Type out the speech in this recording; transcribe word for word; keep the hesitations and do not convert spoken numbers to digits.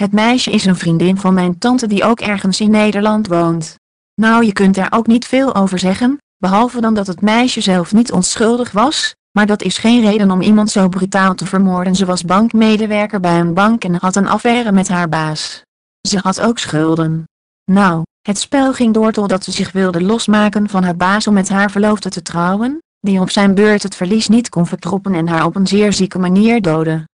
Het meisje is een vriendin van mijn tante die ook ergens in Nederland woont. Nou, je kunt daar ook niet veel over zeggen, behalve dan dat het meisje zelf niet onschuldig was, maar dat is geen reden om iemand zo brutaal te vermoorden. Ze was bankmedewerker bij een bank en had een affaire met haar baas. Ze had ook schulden. Nou, het spel ging door totdat ze zich wilde losmaken van haar baas om met haar verloofde te trouwen, die op zijn beurt het verlies niet kon verkroppen en haar op een zeer zieke manier doodde.